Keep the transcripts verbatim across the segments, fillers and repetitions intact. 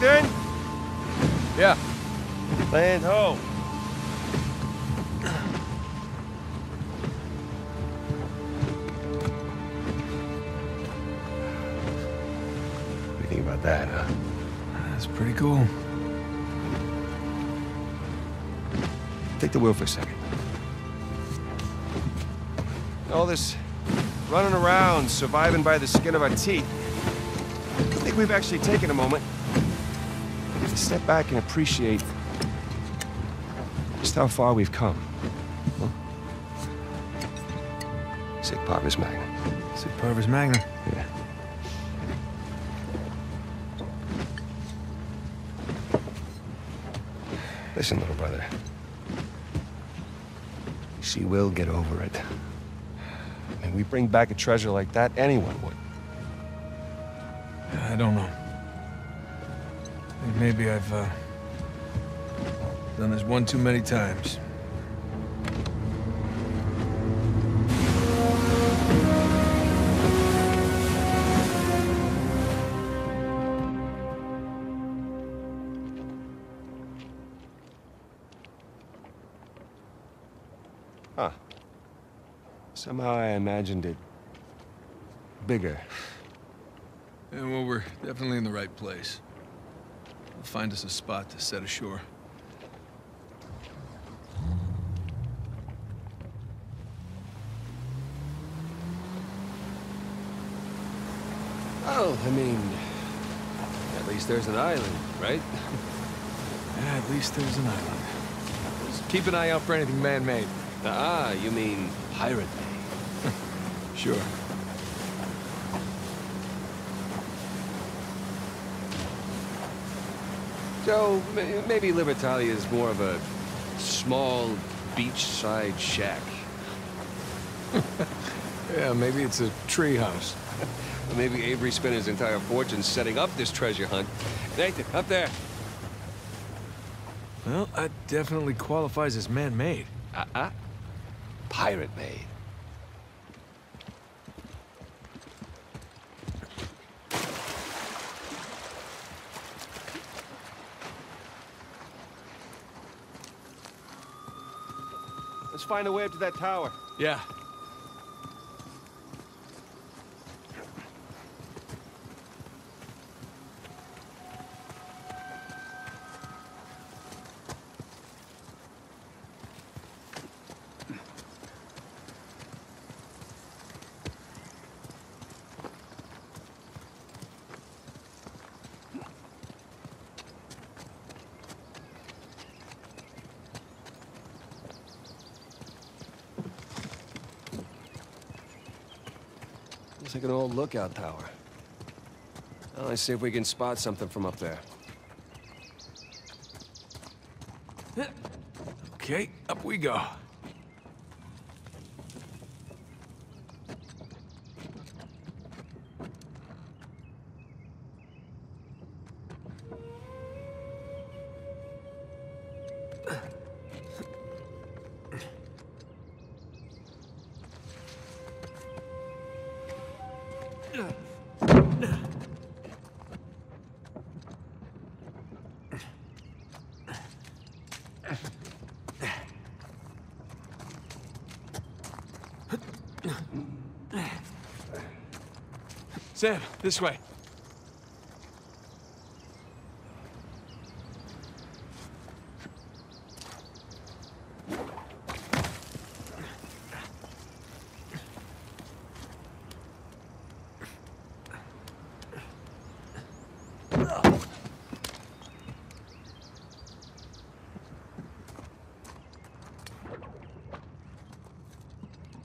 locked in? Yeah. Land ho. What do you think about that, huh? That's pretty cool. Take the wheel for a second. All this running around, surviving by the skin of our teeth. I think we've actually taken a moment to step back and appreciate just how far we've come. Huh? Sic parvis magna. Sic parvis magna. Yeah. Listen, little brother. She will get over it. I mean, we bring back a treasure like that, anyone would. I don't know. Maybe I've uh, done this one too many times. Huh. Somehow I imagined it bigger. And well, we're definitely in the right place. We'll find us a spot to set ashore. Oh, I mean, at least there's an island, right? Yeah, at least there's an island. Just keep an eye out for anything man-made. Ah, you mean pirate made? Sure. So, maybe Libertalia is more of a small beachside shack. Yeah, maybe it's a tree house. Maybe Avery spent his entire fortune setting up this treasure hunt. Nathan, up there. Well, that definitely qualifies as man-made. Uh-uh. Pirate-made. Let's find a way up to that tower. Yeah. It's like an old lookout tower. Well, let's see if we can spot something from up there. Okay, up we go. Sam, this way.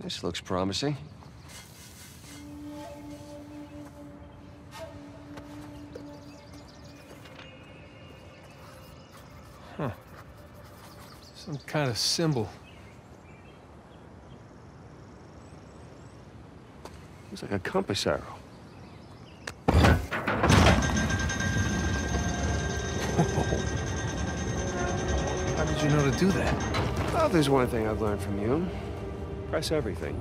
This looks promising. Some kind of symbol. Looks like a compass arrow. Whoa. How did you know to do that? Well, there's one thing I've learned from you. Press everything.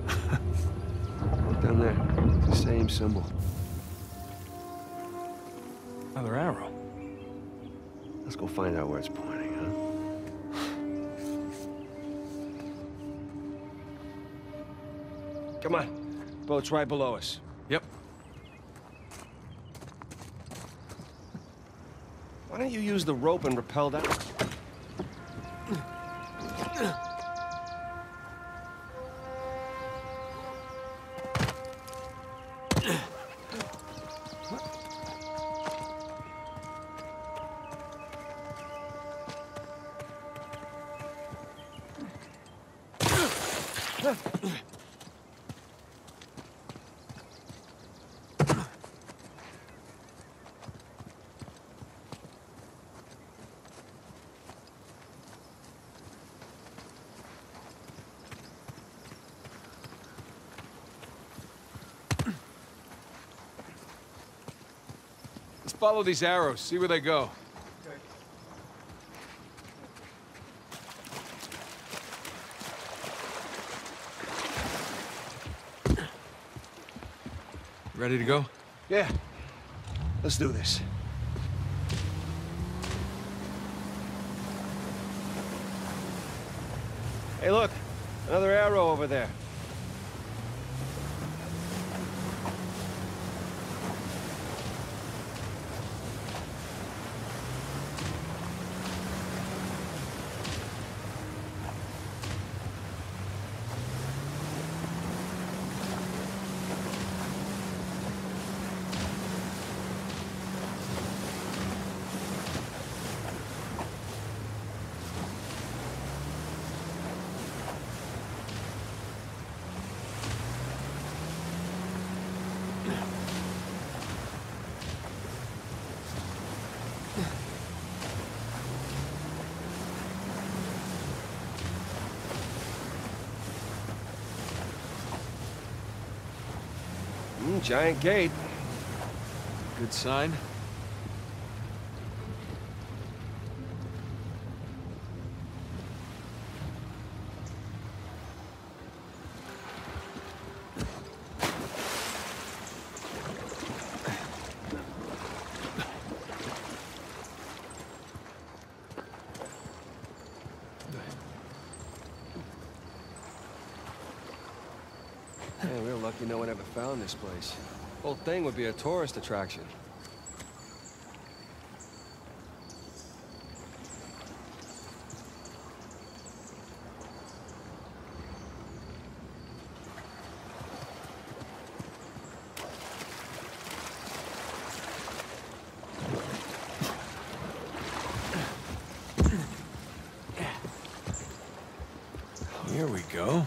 Look down there. It's the same symbol. Another arrow. Let's go find out where it's pointing, huh? Come on. Boat's right below us. Yep. Why don't you use the rope and rappel down? Follow these arrows, see where they go. Okay. Ready to go? Yeah. Let's do this. Hey, look. Another arrow over there. Giant gate. Good sign. Found this place. Whole thing would be a tourist attraction. Here we go.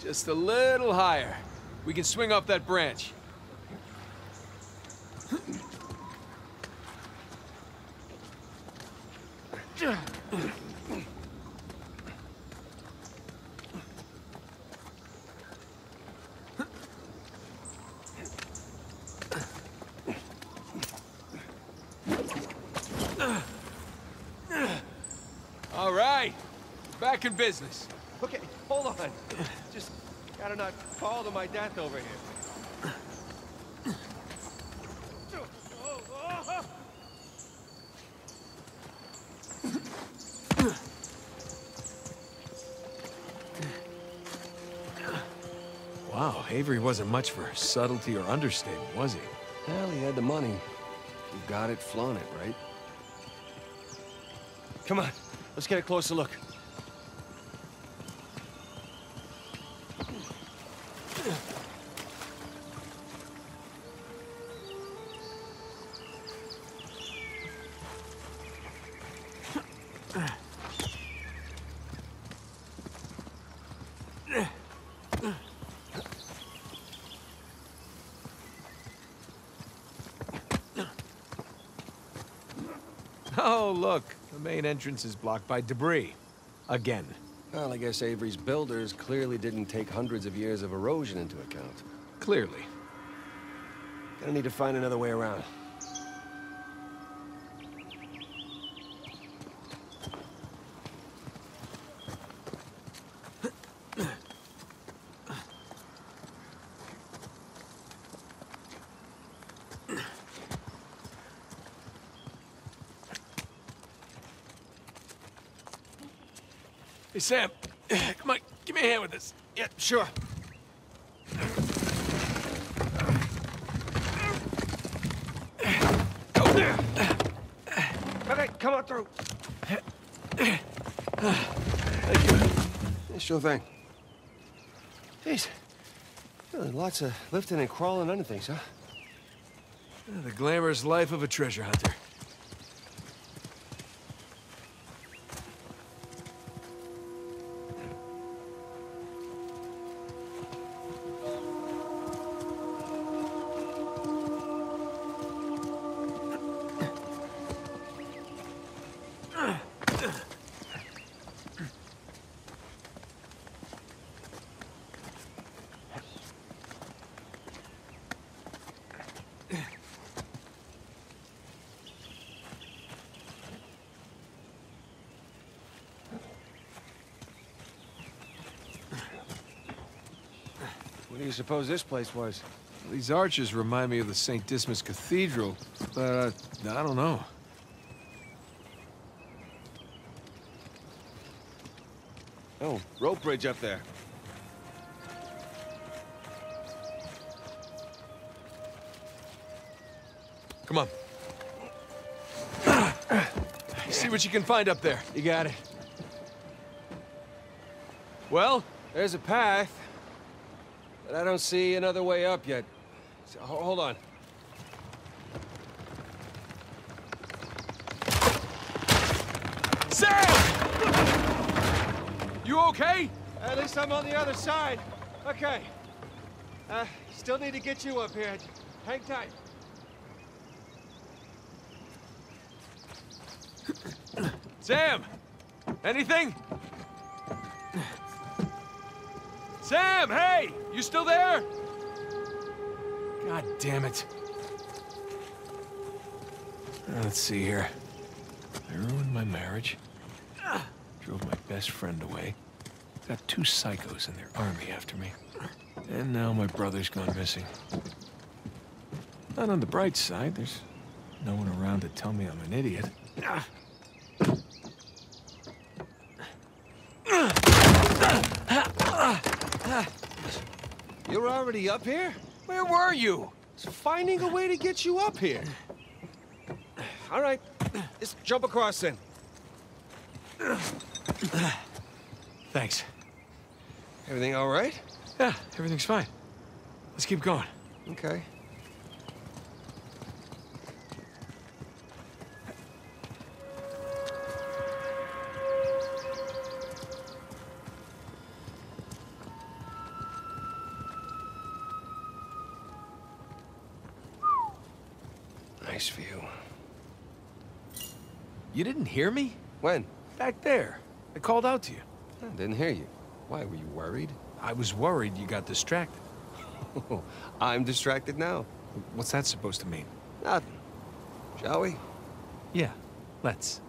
Just a little higher. We can swing off that branch. All right, back in business. Okay, hold on. Just gotta not fall to my death over here. Wow, Avery wasn't much for subtlety or understatement, was he? Well, he had the money. You got it, flown it, right? Come on, let's get a closer look. Main entrance is blocked by debris. Again. Well, I guess Avery's builders clearly didn't take hundreds of years of erosion into account. Clearly. Gonna need to find another way around. Hey, Sam. Come on, give me a hand with this. Yeah, sure. Go there. Okay, come on through. Thank you. Sure thing. Jeez. Really lots of lifting and crawling under things, huh? The glamorous life of a treasure hunter. Suppose this place was? Well, these arches remind me of the Saint Dismas Cathedral, but uh, I don't know. Oh, rope bridge up there. Come on. See what you can find up there. You got it. Well, there's a path. But I don't see another way up yet. So, hold on. Sam! You okay? At least I'm on the other side. Okay. Uh, still need to get you up here. Hang tight. Sam! Anything? Sam, hey! You still there? God damn it. Let's see here. I ruined my marriage. Drove my best friend away. Got two psychos in their army after me. And now my brother's gone missing. Not on the bright side. There's no one around to tell me I'm an idiot. You're already up here? Where were you? It's finding a way to get you up here. All right, let's jump across then. Thanks. Everything all right? Yeah, everything's fine. Let's keep going. Okay. You didn't hear me? When? Back there. I called out to you. I didn't hear you. Why, were you worried? I was worried you got distracted. I'm distracted now. What's that supposed to mean? Nothing. Shall we? Yeah, let's.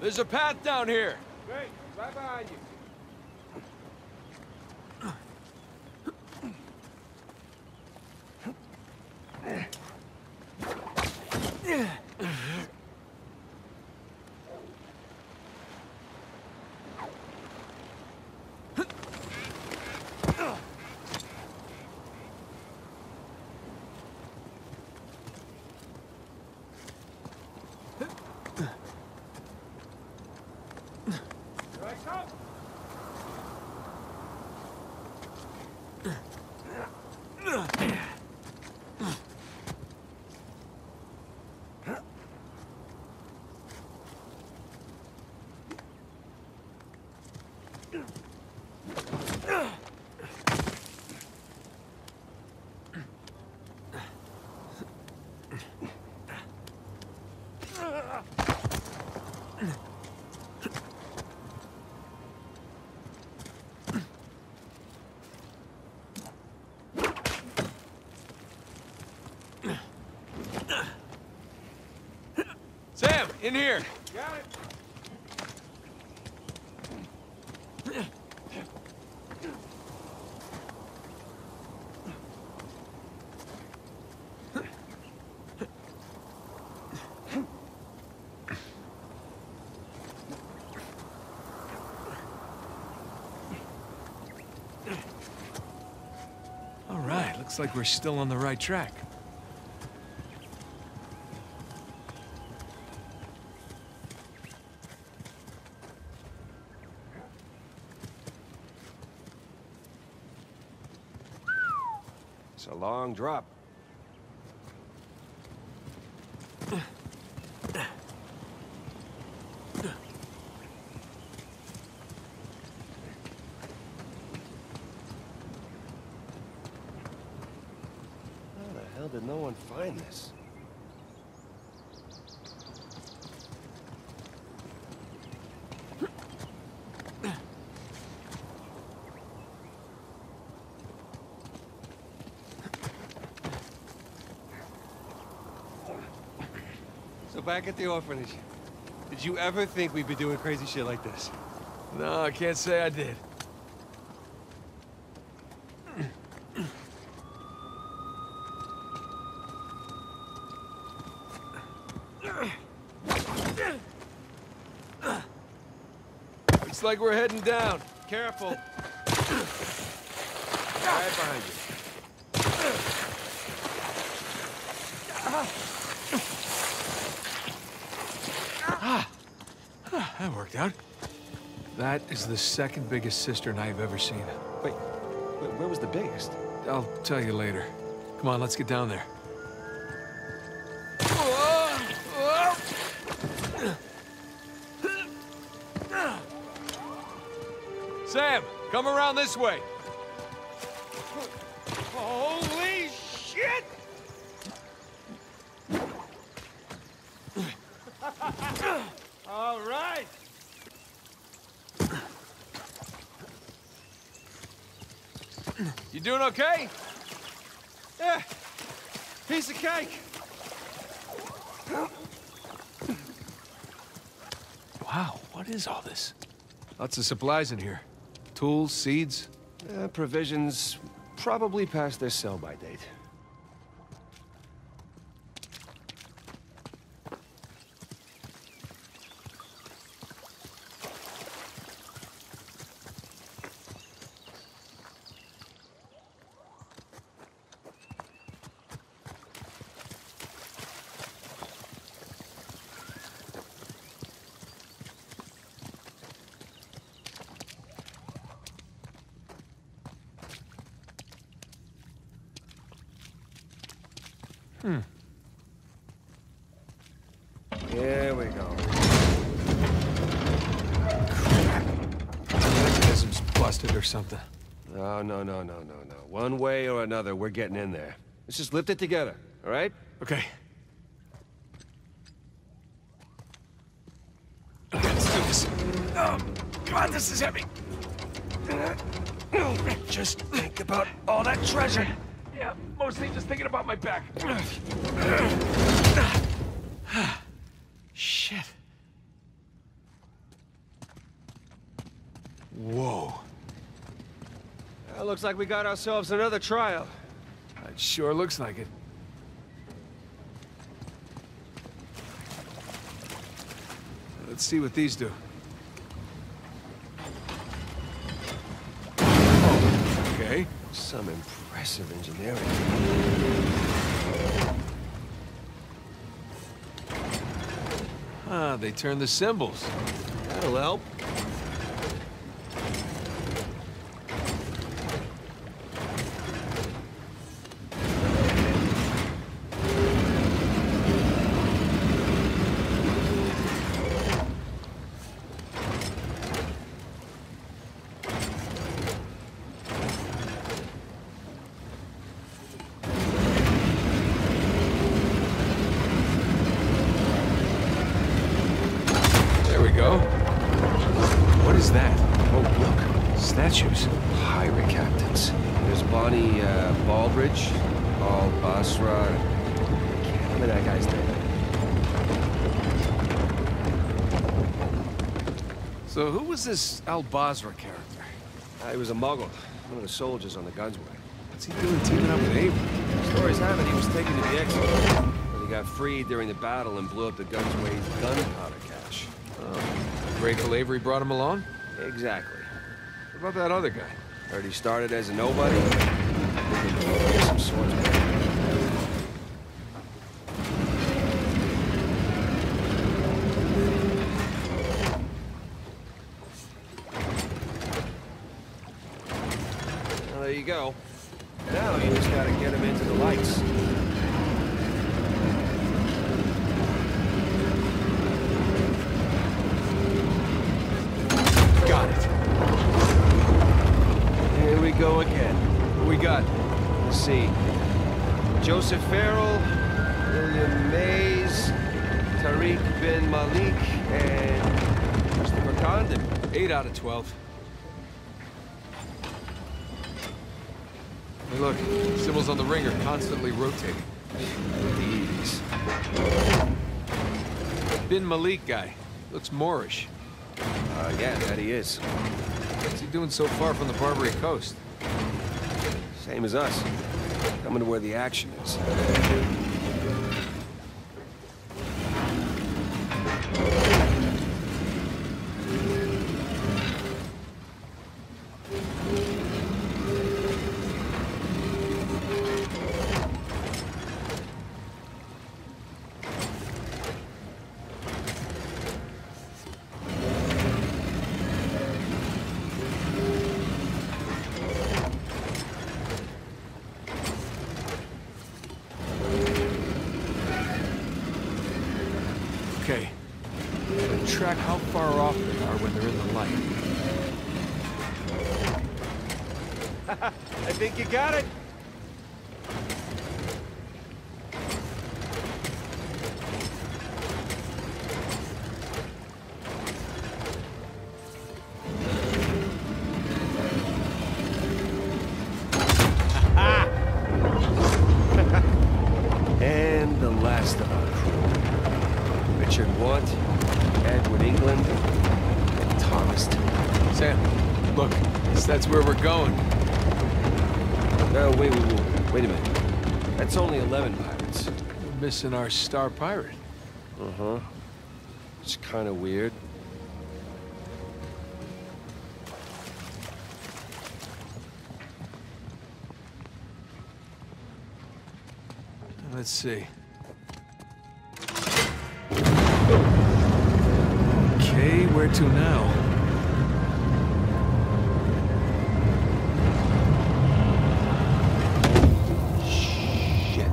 There's a path down here. Great, right behind you. In here. Got it. All right, looks like we're still on the right track. It's a long drop. Back at the orphanage. Did you ever think we'd be doing crazy shit like this? No, I can't say I did. Looks like we're heading down. Careful. Right behind you. That worked out. That is the second biggest cistern I've ever seen. Wait, where was the biggest? I'll tell you later. Come on, let's get down there. Sam, come around this way. Holy shit! All right. You doing okay? Yeah. Piece of cake. Wow, what is all this? Lots of supplies in here. Tools, seeds. Uh, provisions probably past their sell-by date. Hmm. Here we go. Crap. The mechanism's busted or something. No, no, no, no, no, no. One way or another, we're getting in there. Let's just lift it together, all right? Okay. Let's do this. Oh, come on, this is heavy. Just think about all that treasure. Yeah, mostly just thinking about my back. Shit. Whoa. That looks like we got ourselves another trial. It sure looks like it. Let's see what these do. Oh, okay. Some impressive. Impressive engineering. Ah, they turn the symbols. That'll help. Statues. Pirate captains. There's Bonnie uh, Baldridge, Al Basra. I can't remember that guy's name. So who was this Al Basra character? Uh, he was a Muggle, one of the soldiers on the gunsway. What's he doing teaming up with Avery? Stories have it he was taken to the exit, but he got freed during the battle and blew up the gunsway's gunpowder cache. Oh. Grateful Avery brought him along? Exactly. What about that other guy? Heard he started as a nobody. Some swordsman. There you go. Now you just gotta get him into the lights. Got it. Here we go again. What we got? Let's see. Joseph Farrell, William Mays, Tariq bin Malik, and Mister McCondum. Eight out of twelve. Hey, look, Sybil's on the ringer, constantly rotating. Please. Bin Malik guy. Looks Moorish. Uh, yeah, that he is. What's he doing so far from the Barbary Coast? Same as us. Coming to where the action is. Okay. Track how far off they are when they're in the light. I think you got it. And the last of our crew. Richard Watt, Edward England, and Thomas. Sam, look, that's where we're going. No, wait, wait, wait, wait a minute. That's only eleven pirates. We're missing our star pirate. Uh-huh. It's kind of weird. Let's see. Okay, where to now? Shit.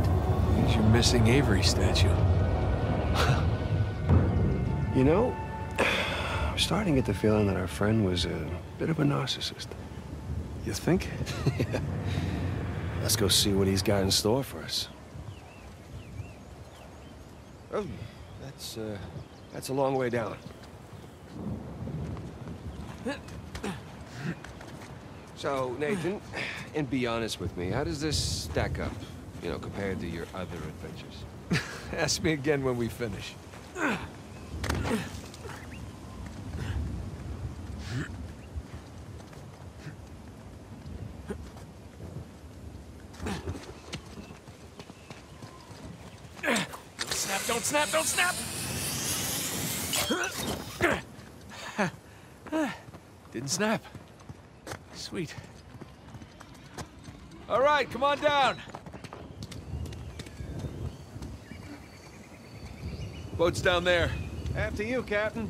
Means you're missing Avery's statue. You know, I'm starting to get the feeling that our friend was a bit of a narcissist. You think? Yeah. Let's go see what he's got in store for us. Oh, that's, uh, that's a long way down. So, Nathan, and be honest with me, how does this stack up, you know, compared to your other adventures? Ask me again when we finish. Don't snap, don't snap, don't snap! Didn't snap. Sweet. All right, come on down. Boat's down there. After you, Captain.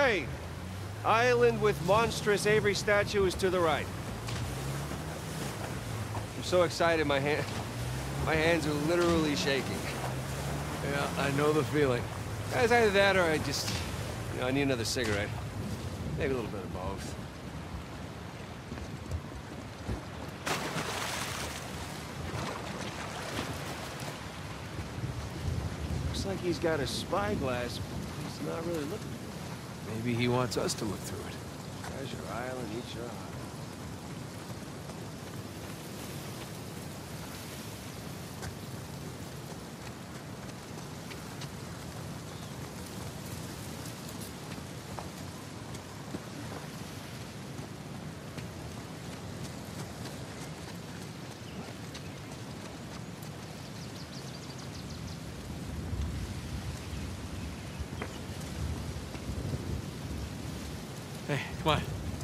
Okay. Island with monstrous Avery statue is to the right. I'm so excited, my hand, my hands are literally shaking. Yeah, I know the feeling. Guys, either that or I just, you know, I need another cigarette. Maybe a little bit of both. Looks like he's got a spyglass, but he's not really looking. Maybe he wants us to look through it. Treasure Island, eat your heart.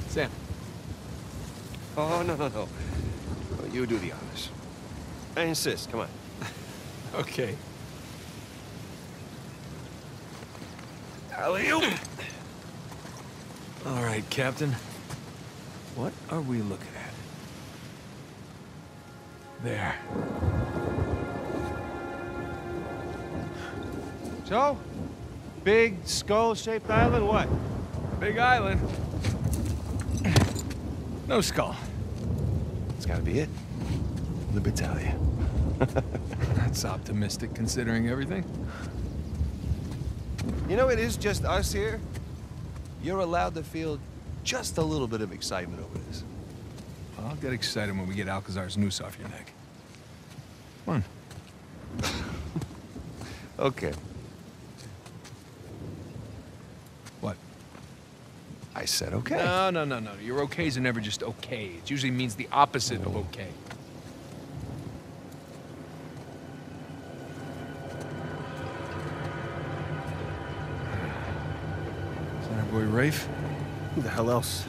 Sam. Oh, no, no, no. You do the honors. I insist. Come on. Okay. Alley-oop! All right, Captain. What are we looking at? There. So? Big skull-shaped island, what? Big island. No skull. That's gotta be it. Libertalia. That's optimistic, considering everything. You know, it is just us here. You're allowed to feel just a little bit of excitement over this. Well, I'll get excited when we get Alcazar's noose off your neck. Come on. Okay. I said okay. No, no, no, no. Your okays are never just okay. It usually means the opposite of okay. Is that our boy Rafe? Who the hell else?